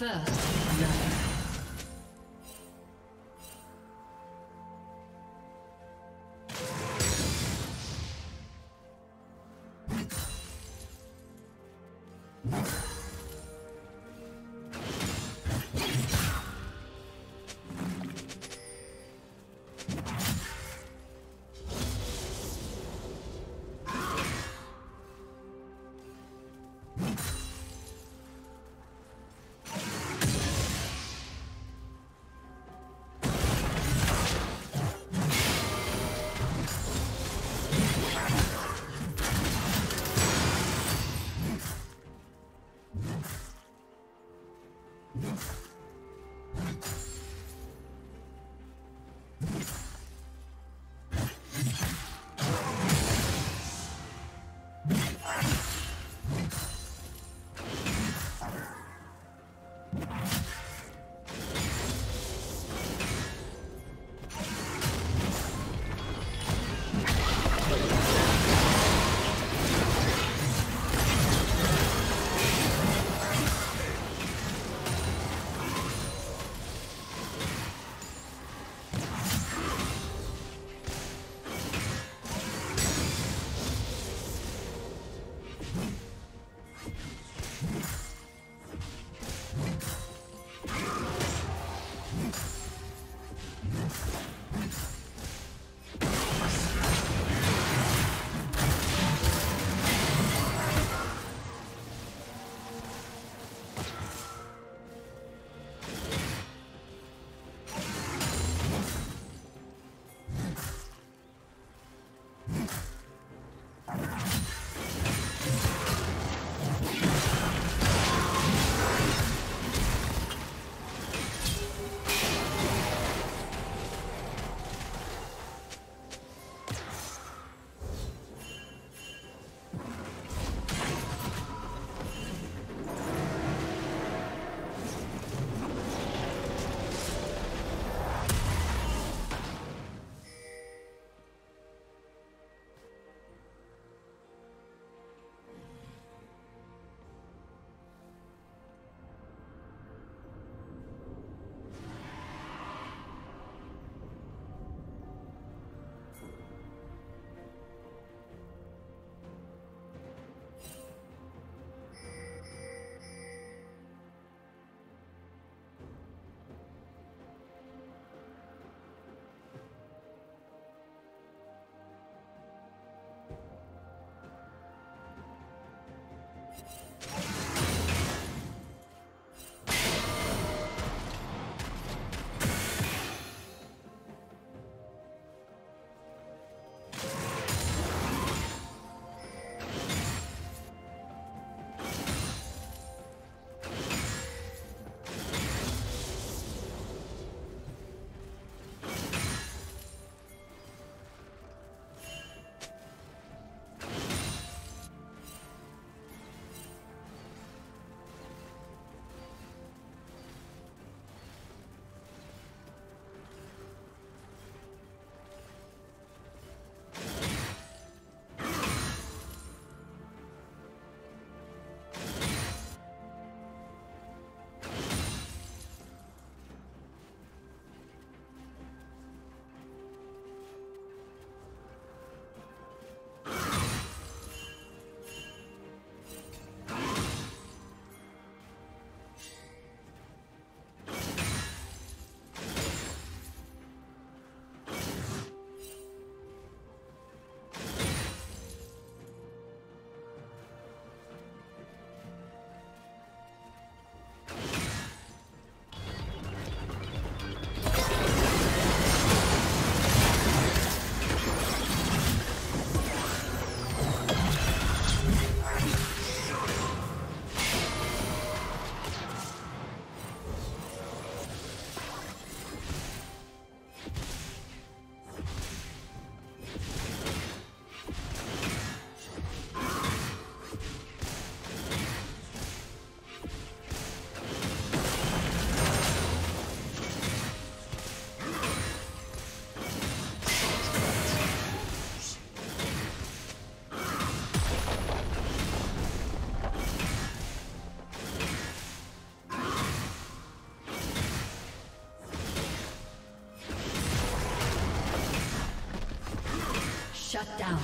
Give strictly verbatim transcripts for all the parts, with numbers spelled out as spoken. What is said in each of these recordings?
First love. Shut down.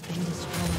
has been destroyed.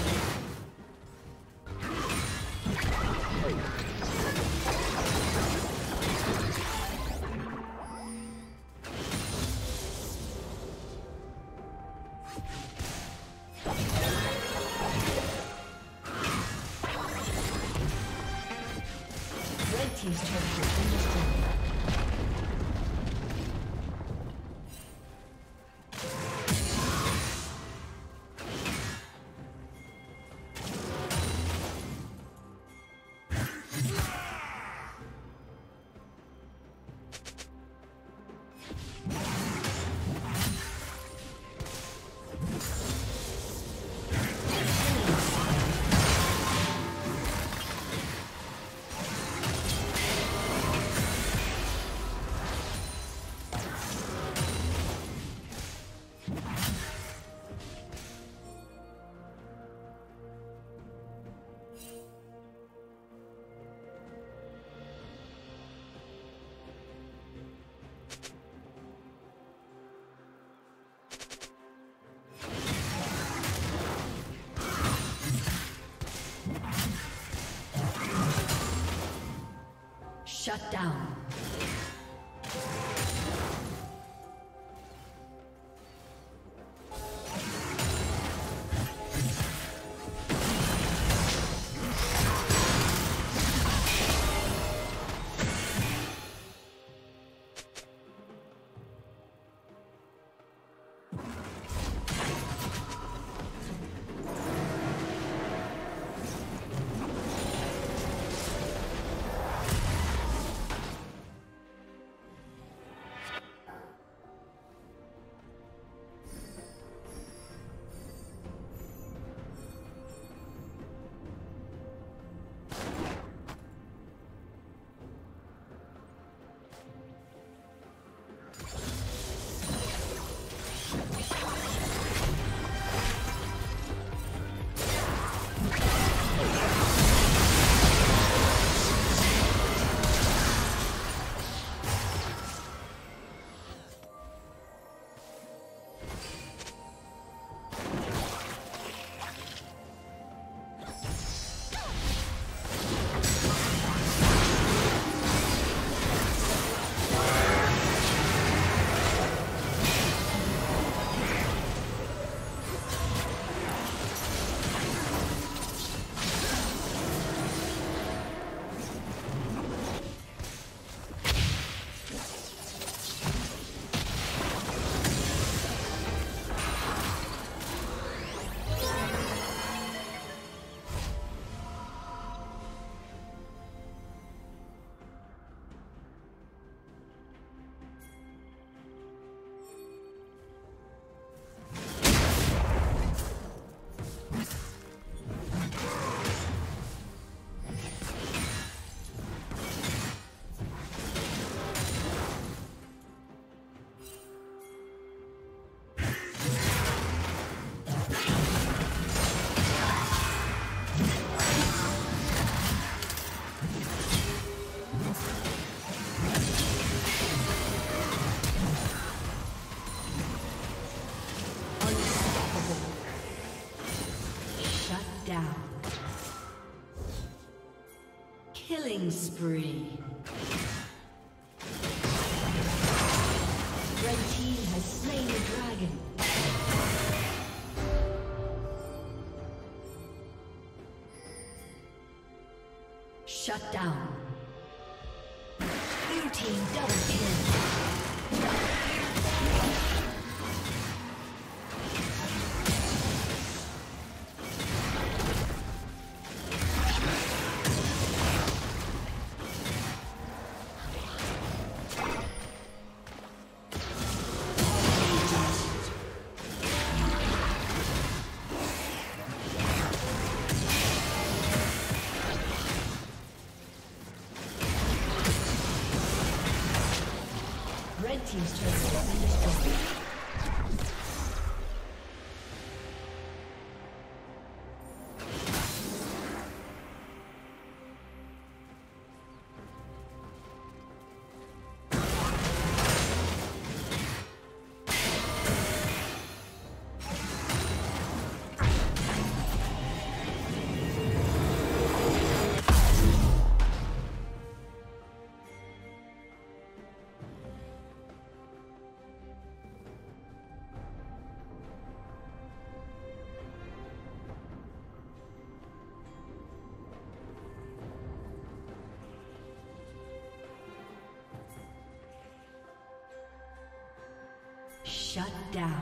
Shut down. Killing spree. Red team has slain the dragon. Shut down. Blue team double kill. Team's turret has been destroyed. Shut down.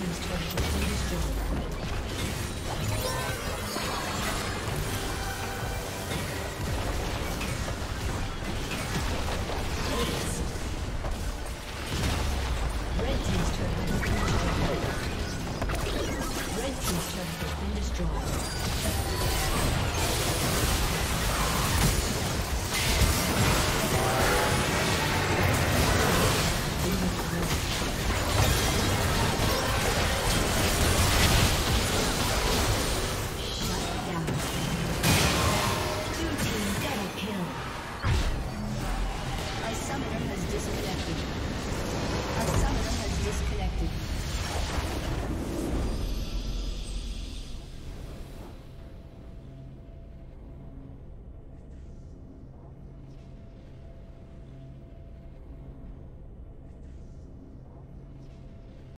team's turret has been destroyed. Red team's turret has been destroyed.